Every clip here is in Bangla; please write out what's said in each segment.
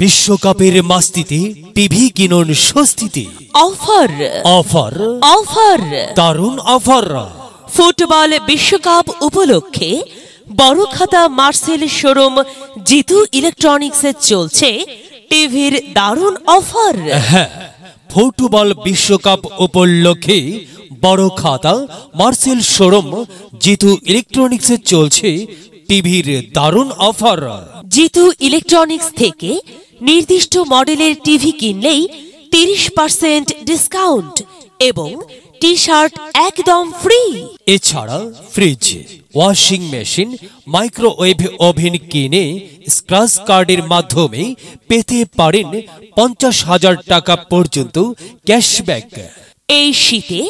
বিশ্বকাপের মাস্তিতে টিভি কিনুন সস্তিতে অফার অফার অফার দারুণ অফার ফুটবল বিশ্বকাপ উপলক্ষে বড় খাতা মার্সেল শোরুম জিতু ইলেকট্রনিক্সে চলছে টিভির দারুণ অফার ফুটবল বিশ্বকাপ উপলক্ষে বড় খাতা মার্সেল শোরুম জিতু ইলেকট্রনিক্সে চলছে টিভির দারুণ অফার জিতু ইলেকট্রনিক্স থেকে নির্দিষ্ট মডেলের টিভি কিনলেই ৩০% ডিসকাউন্ট এবং টি-শার্ট একদম ফ্রি এছাড়া fridge washing machine microwave oven কিনে স্ক্র্যাচ কার্ডের মাধ্যমে পেতে পারেন ৫০,০০০ টাকা পর্যন্ত ক্যাশব্যাক এই শীতে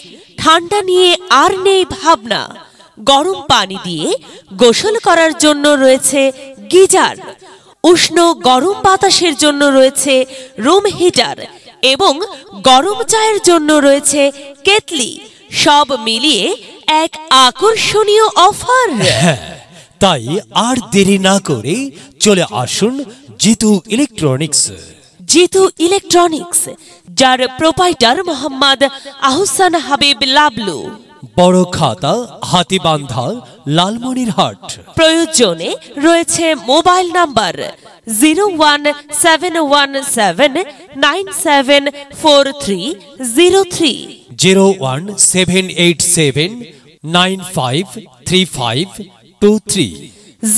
ঠান্ডা নিয়ে আর নেই ভাবনা গরম পানি দিয়ে গোসল করার জন্য রয়েছে গিজার উষ্ণ গরম বাতাসের জন্য রয়েছে রুম হিটার এবং গরম চায়ের জন্য রয়েছে কেটলি সব মিলিয়ে এক আকর্ষণীয় অফার তাই আর দেরি না করে চলে আসুন জিতু ইলেকট্রনিক্স জিতু ইলেকট্রনিক্স যার প্রোপাইটার মোহাম্মদ আহসান হাবিব লাবলু বড় খাতা হাতিবান্ধা লালমনিরহাট প্রয়োজনে রয়েছে mobile number 01717974303 01787953523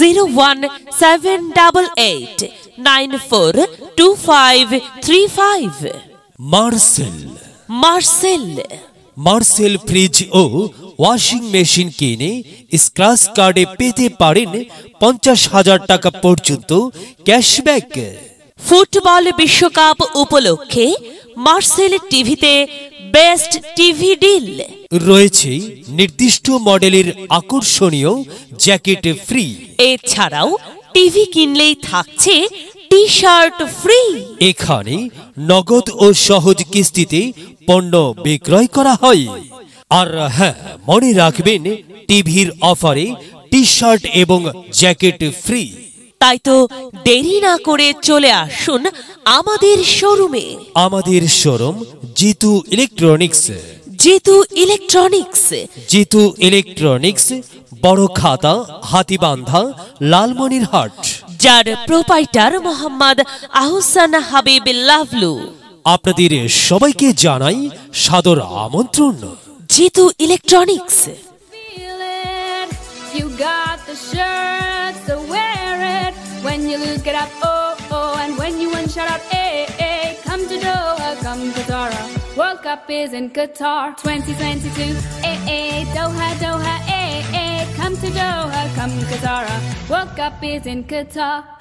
01788942535 Marcel Marcel Marcel fridge ও ওয়াশিং মেশিন কিনে স্ক্র্যাচ কার্ডে পেতে পারেন ৫০,০০০ টাকা পর্যন্ত ক্যাশব্যাক ফুটবল বিশ্বকাপ উপলক্ষে মার্সেল টিভিতে বেস্ট টিভি ডিল রয়েছে নির্দিষ্ট মডেলের আকর্ষণীয় জ্যাকেট ফ্রি এছাড়াও টিভি কিনলেই থাকছে টি-শার্ট ফ্রি এখানে নগদ ও সহজ কিস্তিতে পণ্য বিক্রয় করা হয় আর হ্যাঁ মনে রাখবেন টিভির অফারে টি-শার্ট এবং জ্যাকেট ফ্রি তাই তো দেরি না করে চলে আসুন আমাদের শোরুমে আমাদের showroom Jitu electronics Jitu electronics Jitu electronics বড় খাতা হাতিবান্ধা লালমনিরহাট যার প্রোপাইটার মোহাম্মদ আহসান হাবিব লাভলু আপনাদের সবাইকে জানাই সাদর আমন্ত্রণ Jitu electronics When you lose, get up, oh, oh And when you win, shout out, eh, eh Come to Doha, come to Qatar World Cup is in Qatar 2022, eh, eh Doha, Doha, eh, eh Come to Doha, come to Qatar World Cup is in Qatar